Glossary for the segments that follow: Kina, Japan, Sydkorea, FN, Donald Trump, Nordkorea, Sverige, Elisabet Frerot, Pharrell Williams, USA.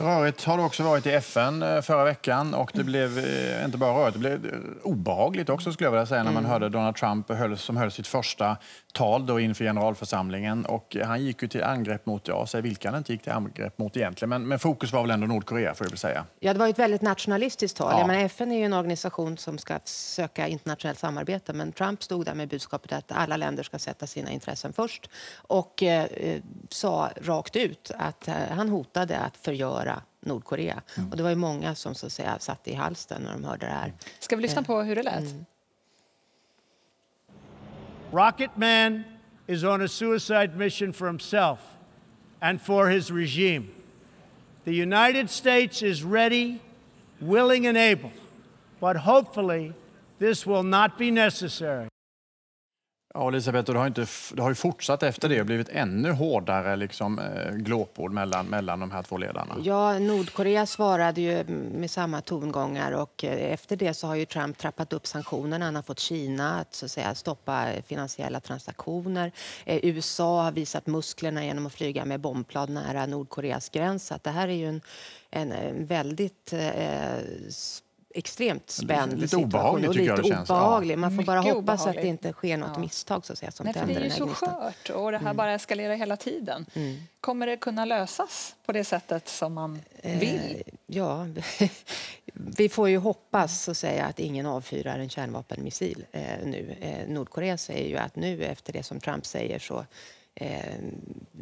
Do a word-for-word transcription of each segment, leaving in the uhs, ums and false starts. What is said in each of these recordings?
Rörigt har det också varit i F N förra veckan, och det blev inte bara rörigt, det blev obehagligt också, skulle jag vilja säga, mm. när man hörde Donald Trump höll, som höll sitt första tal då inför generalförsamlingen, och han gick ju till angrepp mot, ja, säg vilka han inte gick till angrepp mot egentligen, men, men fokus var väl ändå Nordkorea, får jag väl säga. Ja, det var ju ett väldigt nationalistiskt tal. Ja. Jag menar, F N är ju en organisation som ska söka internationellt samarbete, men Trump stod där med budskapet att alla länder ska sätta sina intressen först, och eh, sa rakt ut att eh, han hotade att förgöra Nordkorea. Mm. Och det var ju många som så att säga satt i halsen när de hörde det här. Ska vi lyssna på hur det lät? Mm. Rocket Man is on a suicide mission for himself and for his regime. The United States is ready, willing and able. But hopefully this will not be necessary. Ja, Elisabet, och det har, inte, det har ju fortsatt efter det och blivit ännu hårdare liksom, glåpord mellan, mellan de här två ledarna. Ja, Nordkorea svarade ju med samma tongångar, och efter det så har ju Trump trappat upp sanktionerna. Han har fått Kina att, så att säga, stoppa finansiella transaktioner. U S A har visat musklerna genom att flyga med bombplan nära Nordkoreas gräns. Så att det här är ju en, en, en väldigt... Eh, extremt spänd lite obehagligt, och lite det obehagligt. Man får mycket bara hoppas obehagligt. Att det inte sker något ja. Misstag så att säga, som Nej, för det är ju så skört, och det här mm. bara eskalerar hela tiden. Mm. Kommer det kunna lösas på det sättet som man vill? Eh, ja, vi får ju hoppas så att säga att ingen avfyrar en kärnvapenmissil eh, nu. Eh, Nordkorea säger ju att nu efter det som Trump säger så eh,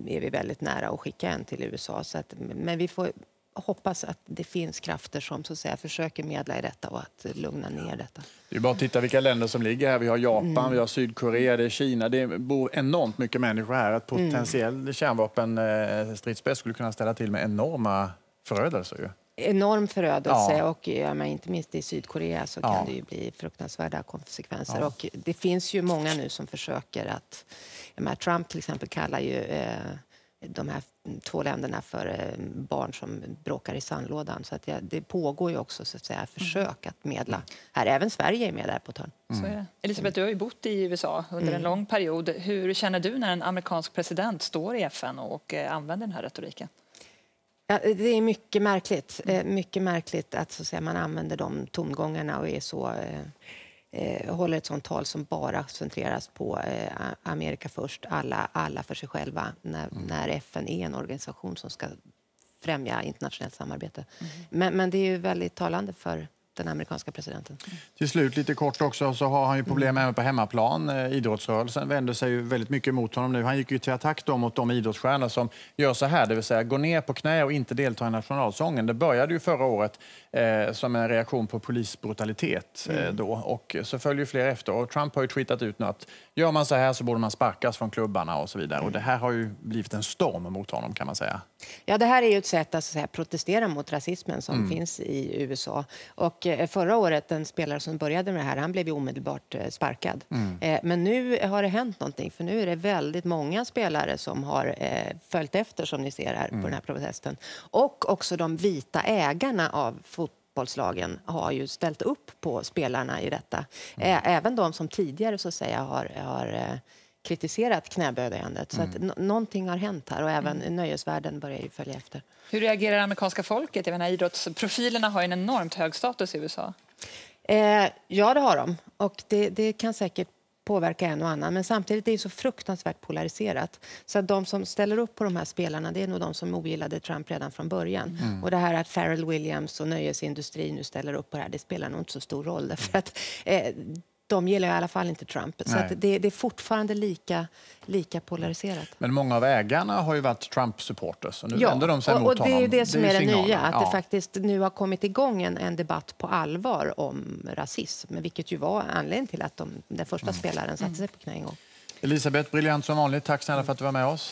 är vi väldigt nära att skicka en till U S A. Så att, men vi får hoppas att det finns krafter som så att säga försöker medla i detta och att lugna ner detta. Det är bara att titta vilka länder som ligger här. Vi har Japan, mm. vi har Sydkorea, det är Kina. Det bor enormt mycket människor här. Att potentiell mm. kärnvapenstridsspets skulle kunna ställa till med enorma förödelser ju. Enorm förödelse ja. Och ja, men inte minst i Sydkorea så ja. Kan det ju bli fruktansvärda konsekvenser. Ja. Och det finns ju många nu som försöker att... Jag menar, Trump till exempel kallar ju... Eh, de här två länderna för barn som bråkar i sandlådan. Så att det, det pågår ju också så att säga, försök att medla. Här även Sverige är med där på törn. Mm. Så är det. Elisabet, du har ju bott i U S A under mm. en lång period. Hur känner du när en amerikansk president står i F N och använder den här retoriken? Ja, det är mycket märkligt. Mm. Mycket märkligt att, så att säga, man använder de tomgångarna och är så... Eh, håller ett sånt tal som bara centreras på eh, Amerika först, alla, alla för sig själva, när, mm. när F N är en organisation som ska främja internationellt samarbete. Mm. Men, men det är ju väldigt talande för den amerikanska presidenten. Till slut lite kort också så har han ju problem mm. även på hemmaplan. Idrottsrörelsen vänder sig ju väldigt mycket mot honom nu. Han gick ju till attack då mot de idrottsstjärnor som gör så här, det vill säga gå ner på knä och inte delta i nationalsången. Det började ju förra året eh, som en reaktion på polisbrutalitet eh, mm. då, och så följer ju fler efter, och Trump har ju tweetat ut nu att gör man så här så borde man sparkas från klubbarna och så vidare. Mm. Och det här har ju blivit en storm mot honom, kan man säga. Ja, det här är ju ett sätt att, så att säga, protestera mot rasismen som mm. finns i U S A. Och förra året, en spelare som började med det här, han blev ju omedelbart sparkad. Mm. Men nu har det hänt någonting, för nu är det väldigt många spelare som har följt efter, som ni ser här mm. på den här protesten. Och också de vita ägarna av fotboll. Fotbollslagen har ju ställt upp på spelarna i detta. Mm. Även de som tidigare så att säga har, har kritiserat knäböjandet. Så mm. att någonting har hänt här, och även mm. nöjesvärlden börjar ju följa efter. Hur reagerar amerikanska folket? Jag menar, idrottsprofilerna har en enormt hög status i U S A. Eh, ja, det har de. Och det, det kan säkert påverka en och annan, men samtidigt är det så fruktansvärt polariserat. Så att de som ställer upp på de här spelarna, det är nog de som ogillade Trump redan från början. Mm. Och det här att Pharrell Williams och nöjesindustrin nu ställer upp på det här, det spelar nog inte så stor roll. Mm. För att eh, de gillar i alla fall inte Trump. Nej. Så att det, det är fortfarande lika, lika polariserat. Men många av ägarna har ju varit Trump-supporters. Och nu ja, vänder de sig och, mot och det honom. Är det som det är, är det nya. Att ja. Det faktiskt nu har kommit igång en, en debatt på allvar om rasism. Vilket ju var anledningen till att de, den första mm. spelaren satte sig på knä en gång. Elisabet, briljant som vanligt. Tack snälla för att du var med oss.